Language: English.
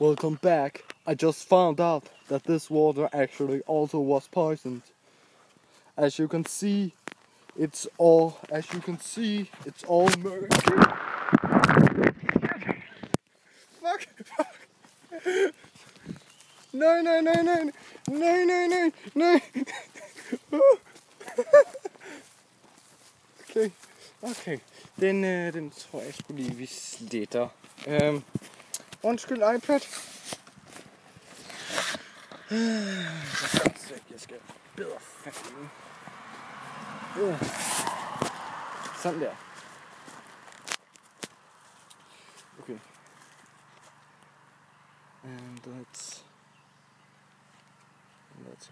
Welcome back. I just found out that this water actually also was poisoned. As you can see, it's all murky. Fuck! Fuck! No! Okay. Den tror jeg skulle lige vi sletter. Undskyld iPad. Jeg skal bedre fanden. Sådan der. Okay. And that's